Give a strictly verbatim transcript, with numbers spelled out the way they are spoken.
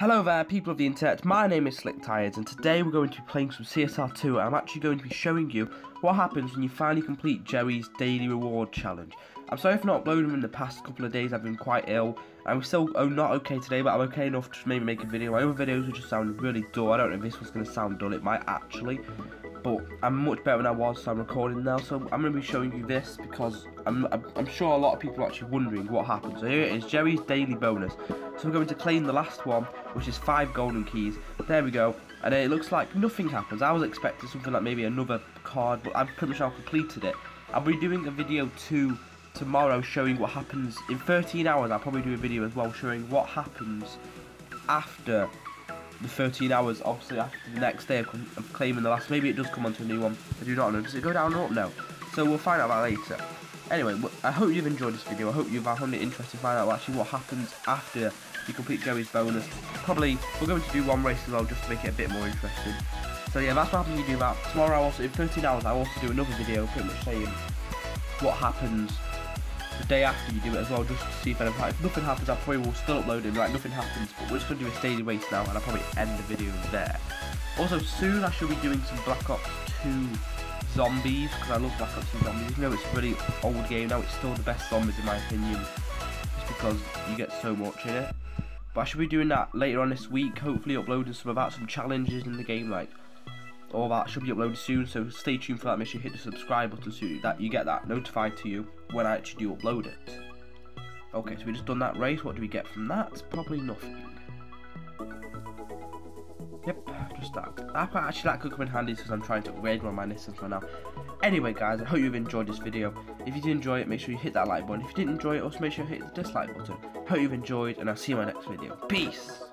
Hello there, people of the internet, my name is SlickTyres and today we're going to be playing some C S R two and I'm actually going to be showing you what happens when you finally complete Joey's daily reward challenge. I'm sorry for not uploading in the past couple of days, I've been quite ill. I'm still oh, not okay today, but I'm okay enough to maybe make a video. My other videos are just sounding really dull. I don't know if this one's going to sound dull, it might actually. But I'm much better than I was, so I'm recording now. So I'm going to be showing you this because I'm, I'm, I'm sure a lot of people are actually wondering what happened. So here it is, Jerry's daily bonus. So we're going to claim the last one, which is five golden keys. There we go. And it looks like nothing happens. I was expecting something like maybe another card, but I've pretty much now completed it. I'll be doing a video too tomorrow showing what happens. In thirteen hours, I'll probably do a video as well showing what happens after the thirteen hours, obviously after the next day of claiming the last. Maybe it does come onto a new one, I do not know. Does it go down or up? No. So we'll find out that later. Anyway, I hope you've enjoyed this video. I hope you've found it interesting to find out actually what happens after you complete Joey's bonus. Probably, we're going to do one race as well just to make it a bit more interesting. So yeah, that's what happens when you do that. Tomorrow, I'll also, in thirteen hours, I'll also do another video pretty much saying what happens the day after you do it as well, just to see if, anything, if nothing happens. I probably will still upload it, like nothing happens, but we're just going to do a daily race now and I'll probably end the video there. Also soon I should be doing some Black Ops two zombies, because I love Black Ops two zombies. Even though it's a really old game now, it's still the best zombies in my opinion, just because you get so much in it. But I should be doing that later on this week, hopefully uploading some about some challenges in the game, like all that should be uploaded soon, so stay tuned for that. Make sure you hit the subscribe button so that you get that notified to you when I actually do upload it. Okay, so we just done that race. What do we get from that? Probably nothing. Yep, just that. that actually, that could come in handy because I'm trying to upgrade one of my Nissans right now. Anyway, guys, I hope you've enjoyed this video. If you did enjoy it, make sure you hit that like button. If you didn't enjoy it, also make sure you hit the dislike button. Hope you've enjoyed, and I'll see you in my next video. Peace!